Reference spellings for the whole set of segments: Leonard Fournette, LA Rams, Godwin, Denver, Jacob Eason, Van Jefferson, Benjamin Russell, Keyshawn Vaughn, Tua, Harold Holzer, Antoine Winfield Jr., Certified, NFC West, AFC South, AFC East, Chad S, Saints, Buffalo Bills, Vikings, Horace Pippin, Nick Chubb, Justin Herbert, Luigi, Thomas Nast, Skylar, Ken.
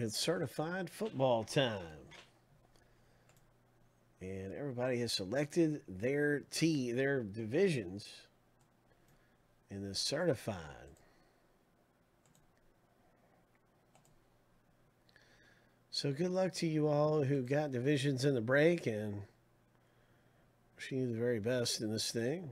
It's certified football time. And everybody has selected their their divisions in the certified. So good luck to you all who got divisions in the break, and wishing you the very best in this thing.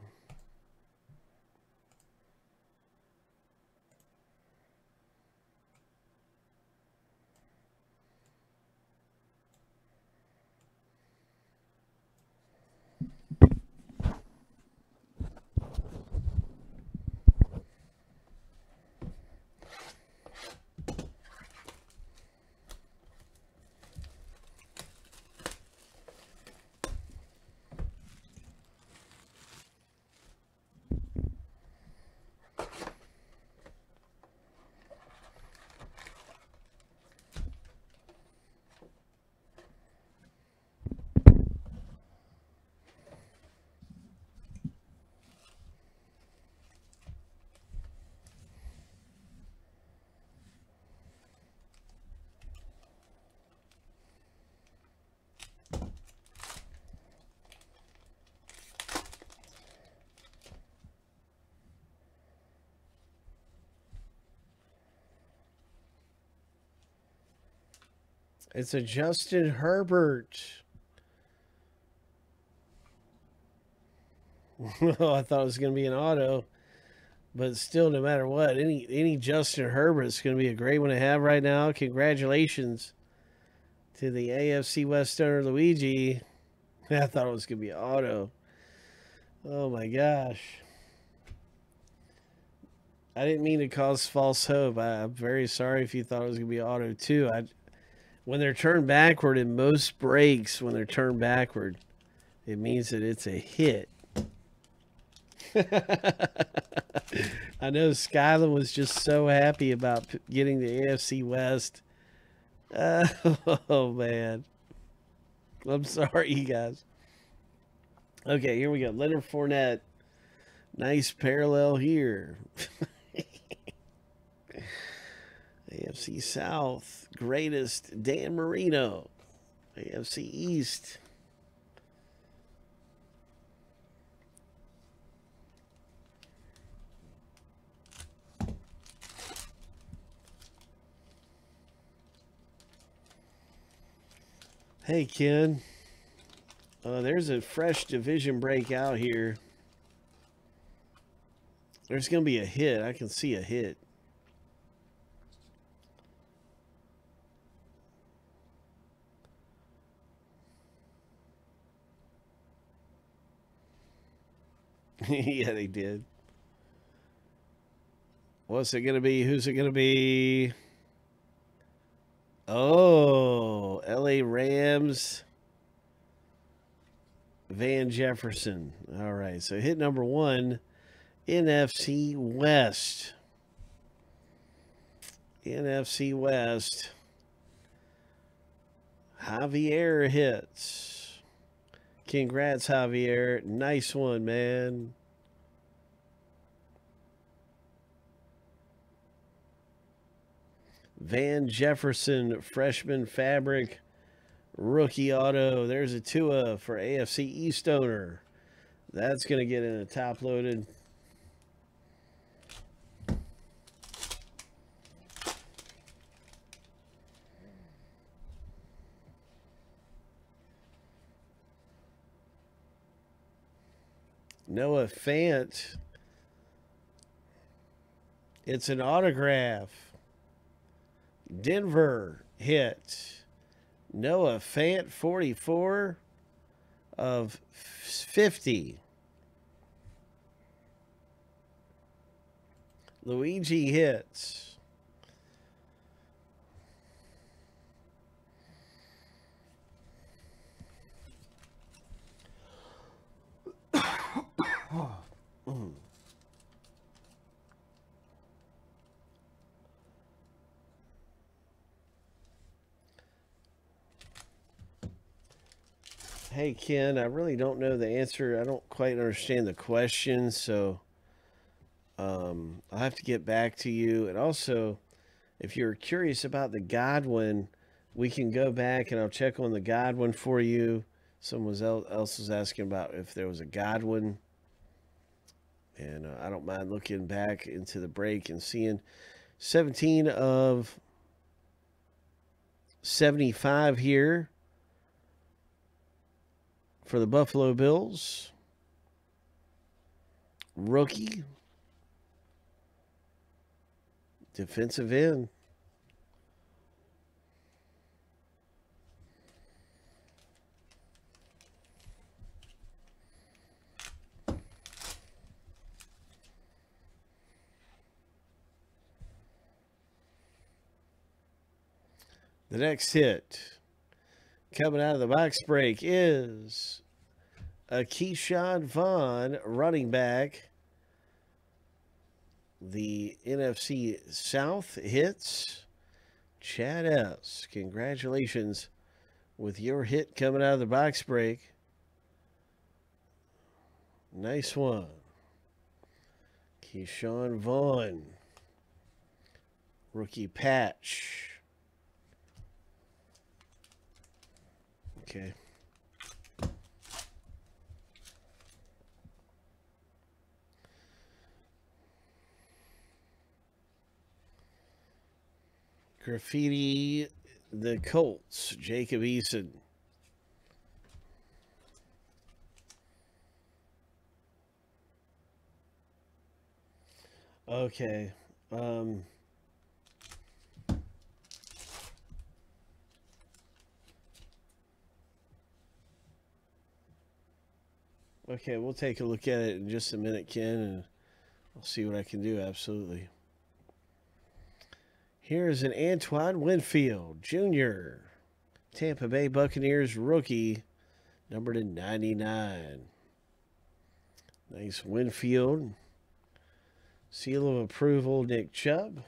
It's a Justin Herbert. Oh, I thought it was going to be an auto, but still, no matter what, any Justin Herbert is going to be a great one to have right now. Congratulations to the AFC West owner, Luigi. I thought it was going to be an auto. Oh my gosh. I didn't mean to cause false hope. I'm very sorry if you thought it was going to be an auto too. When they're turned backward in most breaks, when they're turned backward, it means that it's a hit. I know Skylar was just so happy about getting the AFC West. Oh, man. I'm sorry, you guys. Okay, here we go. Leonard Fournette. Nice parallel here. AFC South, greatest Dan Marino. AFC East. Hey, Ken. There's a fresh division breakout here. There's going to be a hit. I can see a hit. Yeah, they did. What's it going to be? Who's it going to be? Oh, LA Rams. Van Jefferson. All right, so hit number one. NFC West. NFC West. Javier hits. Congrats, Javier. Nice one, man. Van Jefferson, freshman fabric, rookie auto. There's a Tua for AFC East owner. That's going to get in a top-loaded. Noah Fant. It's an autograph. Denver hit. Noah Fant, 44 of 50. Luigi hits. Hey, Ken, I really don't know the answer. I don't quite understand the question, so I'll have to get back to you. And also, if you're curious about the Godwin, we can go back and I'll check on the Godwin for you. Someone else was asking about if there was a Godwin. And I don't mind looking back into the break and seeing 17 of 75 here for the Buffalo Bills. Rookie. Defensive end. The next hit coming out of the box break is a Keyshawn Vaughn, running back. The NFC South hits Chad S. Congratulations with your hit coming out of the box break. Nice one. Keyshawn Vaughn, rookie patch. Okay. Graffiti, the Colts, Jacob Eason. Okay. Okay, we'll take a look at it in just a minute, Ken, and I'll see what I can do, absolutely. Here's an Antoine Winfield Jr., Tampa Bay Buccaneers rookie, number to 99. Nice Winfield. Seal of approval, Nick Chubb.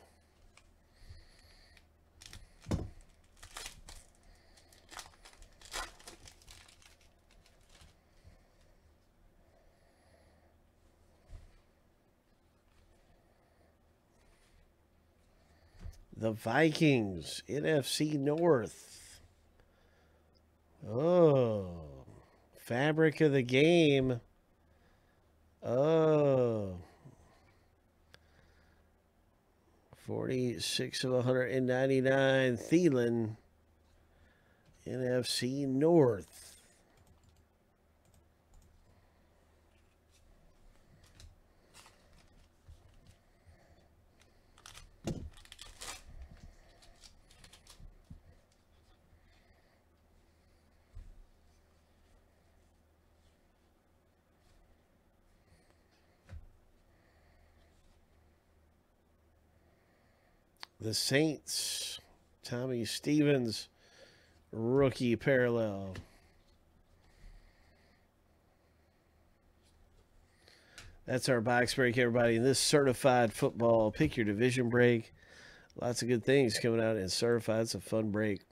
The Vikings, NFC North. Oh, fabric of the game. Oh, 46 of 199, Thielen, NFC North. The Saints, Tommy Stevens, rookie parallel. That's our box break, everybody. In this certified football, pick your division break. Lots of good things coming out in certified. It's a fun break.